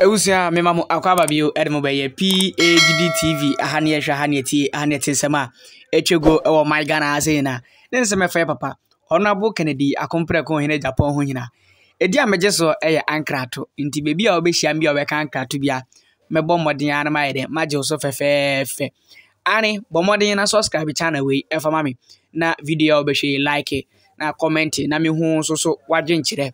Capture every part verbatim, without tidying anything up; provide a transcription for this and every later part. Ewusia me mamu akwaba bio edmo beye P A G D T V ahane hwa hane ti ahane tinsema etwego ewo my Ghana ase na nensema fa papa Honorable Kennedy Akompre Ohene Agyapong ho nyina edi ameje so eye ankrato nti bebi a obehia mbi obeka ankrato bia mebo modin ana ma yede maje so fefefe ani bomodin na subscribe channel we efa mami na video obehia like na comment na mehu so so waje nkyere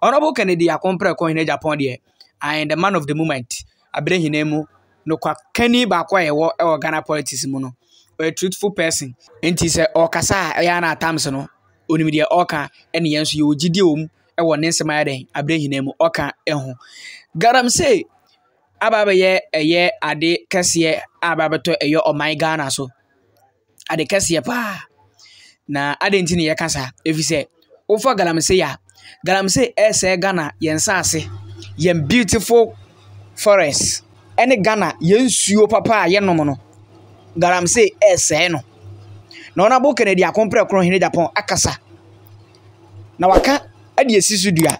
Honorable Kennedy Akompre Ohene Agyapong de I am the man of the moment. Abrehinemu no kwa Kenny bakwa ewo ewo Ghana politics mu no. A truthful person. Enti se okasa ya na terms no. Onimi de oka ene yenso ye ogidi om ewo nensema den abrehinemu oka ehu. Galamsey ababa ye eye ade kase ababa to eyo oman Ghana so. Ade kase pa. Na ade ntini ye kasa efise ofa galamsey ya. Galamsey ese Ghana yensa ase. Yen beautiful forest. Any Ghana, yen suo papa, yen no mono. Galamsey, eh, no. Honorable Kennedy Akompre Ohene Agyapong akasa. Na waka, edi esi sudia.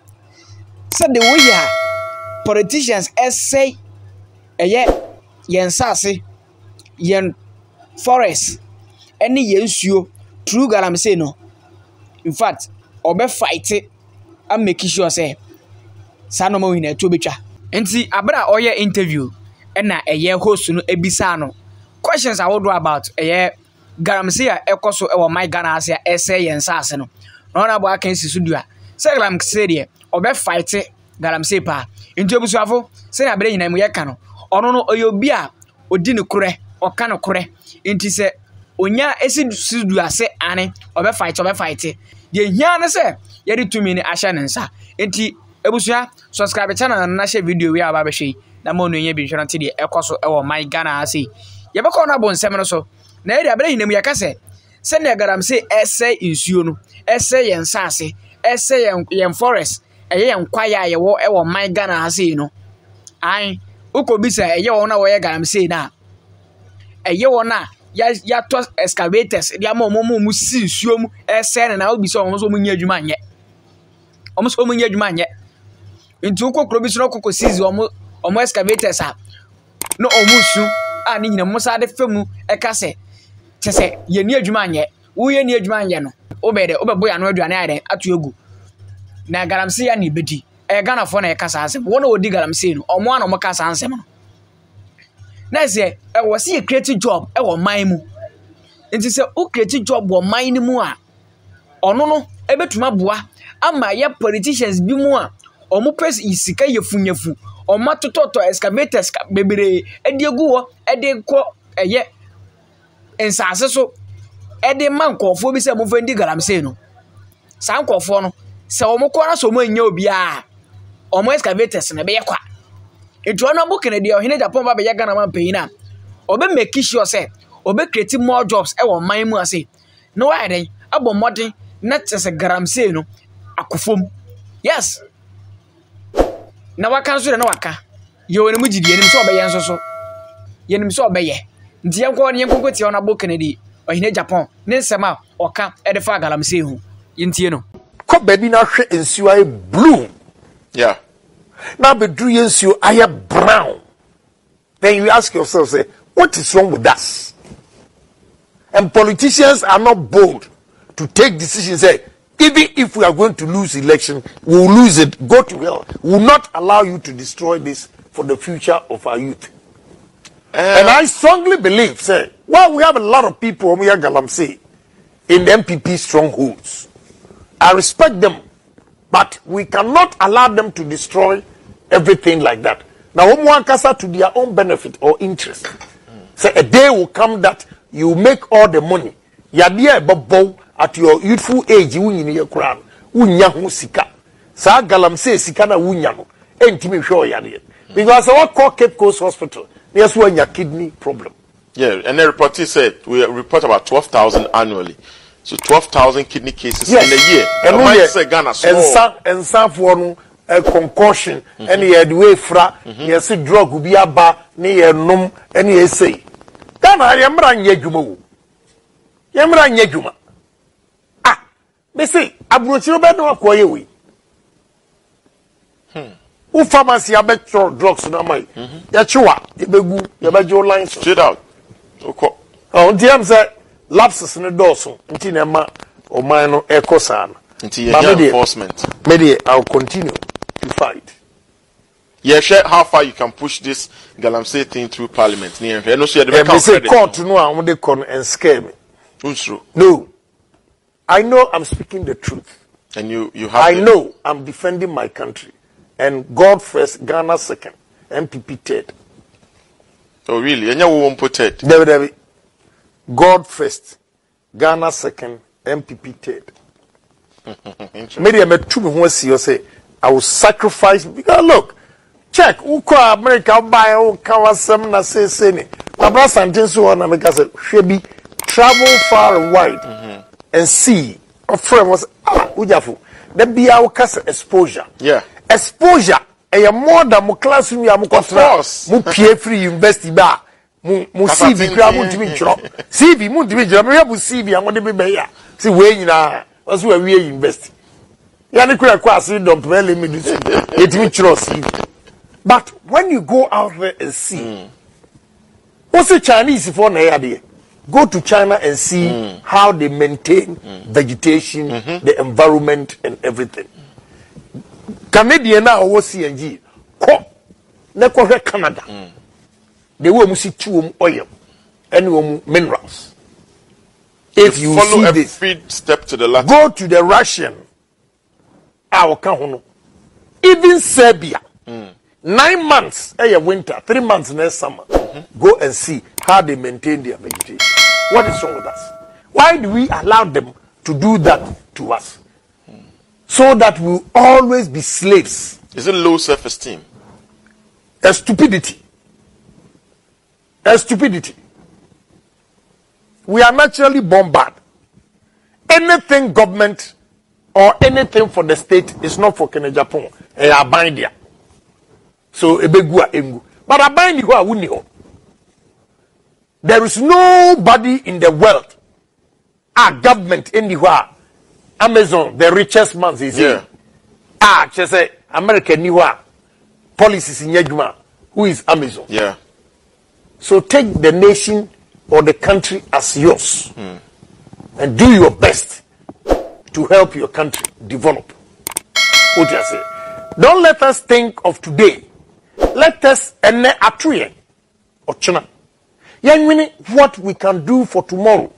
Said the way ya politicians, eh, say, eh, ye, yen sasi, yen forest. Any yen suo, true Galamsey no. In fact, obe fight it and make sure say. Sanomo in a tubicha. And see, abra or your interview, and a year host no ebisano. Questions I would do about a year Galamsey Ekoso or my Ghana essay and sassano. None about Kensi Sudia. Saglam Sedia, or be fight Galamsey pa. In Jobusavo, say a brain and Yakano. Or no, or your beer, or dinner cure, or cano cure. And she said, Onya Essid Sudia say Annie, or be fight, or be fight. Ye yana say, Yadi two minute Ashanansa. And tea. Ebusia, subscribe channel and share video we are about she. That morning you be sure until the Ekoso or my Ghana see. You be corner bone seminar so. Na area brain nemu ya kase. Send the Galamsey essay insuo no. Essay and sassy. Essay and forest. Eye and kwaya ye wo ewo my Ghana see no. Ai, uko bi say eye wo na wo ye Galamsey na. Eye wo na ya ya to excavators. Dia mo mo mu si insuo mu. Essay na obi so omo so mu nya adwuma anye. Omo so mu nya adwuma anye. Into uko krobi suno koko sizi omo omo excavators a no omo su a ni nyina musa de femu e ka se tese ye ni adwuma anye wo ye ni adwuma anye no obede obeboya no aduane aden atu egu na Galamsey ya ni bedi e Ghana fo na e ka sa ase wo na odi Galamsey no omo ana omo ka sa ansem no na ze e wo se create job e wo man mu nti se o create job wo man ni mu a ono no e betuma boa ama ye politicians bi mu a omo pes isika yefunyefu oma tototo excavators bebere ediegu wo edeko eye ensase so ede man kofo bi se mo fendi Galamsey no san kofo no se omo kora so mo nya obi a omo excavators na be yakwa etuo no bukene de Ohene Agyapong ba be ya Ghana man peyin na obe make sure se obe create more jobs e wo man mu ase no wa den abo modern na tese Galamsey no akofom yes na waka so na waka ye woni mugidi enim so obeye nso so ye nim so obeye nti yenko ne yenko kwetie ona bo Kennedy Ohene Agyapong ne nsema oka e de fa Galamsey hu ye ntie no ko baby na hwe ensuo ay blue yeah na be dru ye ensuo ay brown then you ask yourself say what is wrong with us and politicians are not bold to take decisions say even if we are going to lose election, we'll lose it, go to hell. We'll not allow you to destroy this for the future of our youth. Uh, and I strongly believe, say, well, we have a lot of people, we are Galamsey, in the M P P strongholds. I respect them, but we cannot allow them to destroy everything like that. Now, Omuankasa to their own benefit or interest. So a day will come that you make all the money. Yadia Bobo. At your youthful age, you in your crown, Unyahu Sika. Sa Galamsey Sikana Unyahu, and Timmy Shaw Yadi. Because our core Cape Coast Hospital, there's one your kidney problem. Yeah, and the report said we report about twelve thousand annually. So twelve thousand kidney cases yes. in a year. And we say Ghana so. And some for a concussion, and he had way fra, he has a drug, who be a bar, near num, and he say. Then I am ran Yeguma. Yamra Yeguma. They say, I'm not sure about what you're doing. Who pharmacy are better drugs than mine? Yachua, Yabegu, Yabajo lines. Straight out. Okay. On T M said, lapses in the dorsum, Tinema, or Mino Ecosan. Until enforcement. Maybe I'll continue to fight. Yeah, share how far you can push this galamsey thing through parliament. Near no share the record. They say court no one they con and scare me. No. I know I'm speaking the truth. And you, you have I the... know I'm defending my country. And God first, Ghana second, M P P third. Oh really? And you won't put it. God first, Ghana second, M P P third. Maybe I'm a true one see you say I will sacrifice because look. Check who call America buy who cover some na say say ni. Abra sentensu on America say shebi travel far and wide mm-hmm. and see. A friend was ah ujafu. Then be our case exposure. Yeah. Exposure. And your more than my classroom you are contra. Mu pay free university ba. Mu mu see bi kwa mu timi chro. See bi mu timi chro. Me ya bu see bi amode be be ya. See we nyina. Osu we we university. Ya ni kwa kwa see don't let me do. Etimi chro see. But when you go out there and see, also mm. Chinese for go to China and see mm. how they maintain mm. vegetation, mm-hmm. the environment, and everything. Canadian now or C N G, Canada, they will see two oil and minerals. If you, you follow see every this, step to the left, go to the Russian, our Kahono, even Serbia. Mm. Nine months, a winter, three months next summer. Mm-hmm. Go and see how they maintain their vegetation. What is wrong with us? Why do we allow them to do that to us? Mm. So that we'll always be slaves. Is it low self-esteem? A stupidity. A stupidity. We are naturally born bad. Anything government or anything for the state is not for Kennedy Ohene Agyapong. So, a big one. But I bind you, I wouldn't know. There is nobody in the world, our government, anywhere, Amazon, the richest man, is here. Ah, just say, American, anywhere, policies in Yajuma, who is Amazon. Yeah. So, take the nation or the country as yours mm. and do your best to help your country develop. What do you say? Don't let us think of today. Let us ene atuye or china. Meaning what we can do for tomorrow,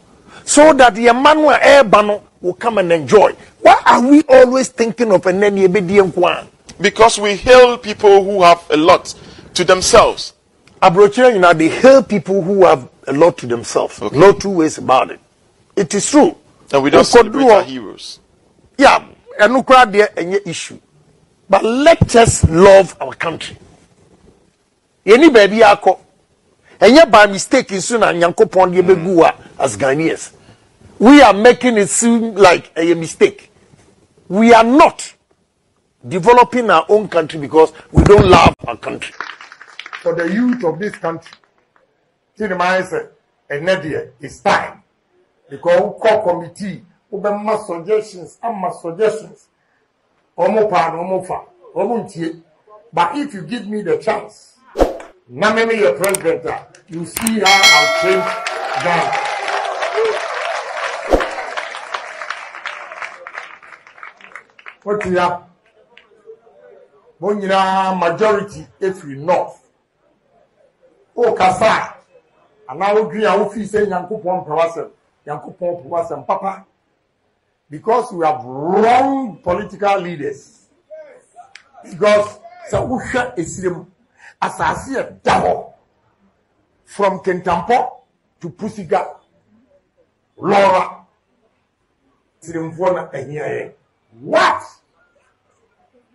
so that the Emmanuel Ebano will come and enjoy. Why are we always thinking of ene ebediem kwa? Because we hail people who have a lot to themselves. Abrochira, you know, they hail people who have a lot to themselves. Okay. No two ways about it. It is true. And we don't celebrate our heroes. Yeah, and no crowd there any issue. But let us love our country. Any baby yako, and yet by mistake is soon and yanko pon yebegua as Ghanaians. We are making it seem like a mistake. We are not developing our own country because we don't love our country. For the youth of this country, Tinemaise and Nadia, it's time. Because we call committee, we have suggestions and mass suggestions. But if you give me the chance, your president, you see how I'll change Ghana. What you have? When you have majority, if you north, oh Kasa, and I will agree. I will say Yankupon Pawasem, Yankupon Pawasem, Papa. Because we have wrong political leaders. Because Sausha is Assassin Dabo from Kentampo to Pusiga, Laura, Sirimfona, and here. What?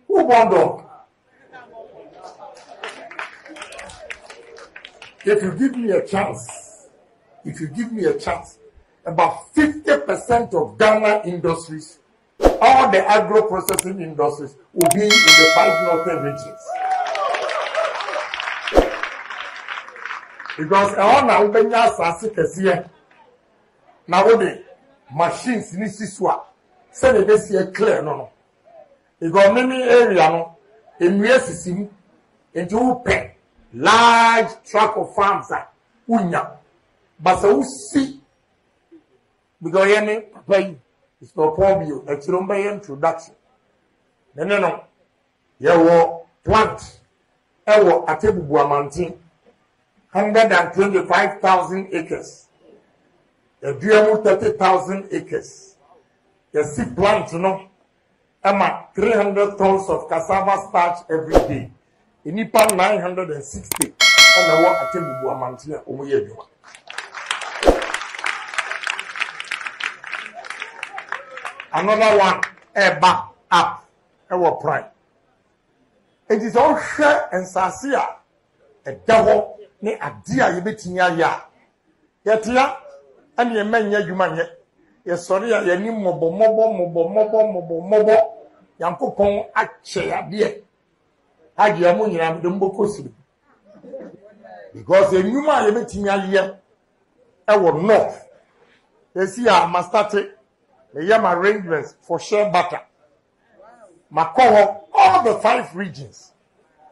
Who won them? If you give me a chance, if you give me a chance, about fifty percent of Ghana industries, all the agro-processing industries, will be in the five northern regions. Because all now Ubenya now the machines in this one, so they clear no no. Because many area no, in real system, and you pay large tract of farms that unya, but so see because any pay is not problem. It's not by introduction. No, no, no. You will plant. I will attempt to one hundred twenty-five thousand acres. The D M O thirty thousand acres. The seed plant, you know, Emma, three hundred tons of cassava starch every day. In Nipa, nine hundred sixty. And I will attempt to maintain a million. Another one, a back up, our prime. It is all share and sasia. A devil, ne a dear, you bet in ya ya. Yet ya, and ye men ya human yet. Yes, sorry, ya ni mobo, mobo, mobo, mobo, mobo, mobo, Yanko Pong, a chair, dear. I dear money, I'm the Mokosi. Because the human you bet in ya ya, I will not. They see, I must start it. They have arrangements for share butter. Makoho, all the five regions,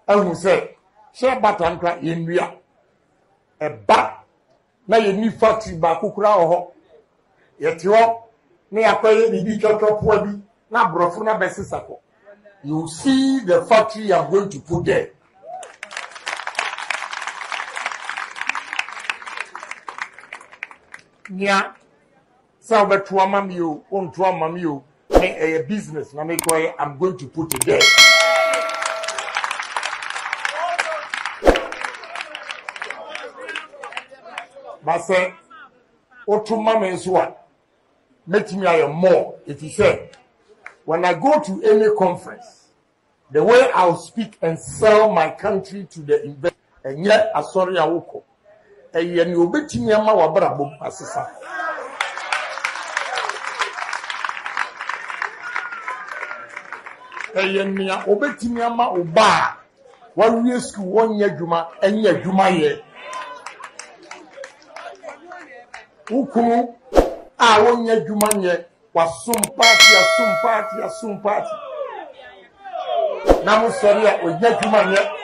and we say, share batanka in India, a bat, na ye ni factory bakukura oho, yet you all, ne akoye ni di chocho pobi, na brofuna besisako. You see the factory I'm going to put there. Nya, saobe tuwa mamiyo, on tuwa mamiyo, a business, I'm going to put it there. But say, Otumama is what? Make me a more. It is said, when I go to any conference, the way I'll speak and sell my country to the investor, and yet, I'm sorry, I will call. And you'll be to me, I'm our brother, sister. Obetimiama one year school, one year Juma, and year Juma year. Uku, ah, one year Juma year was some party, a some party, a some party. Now, sorry, we get Juma year.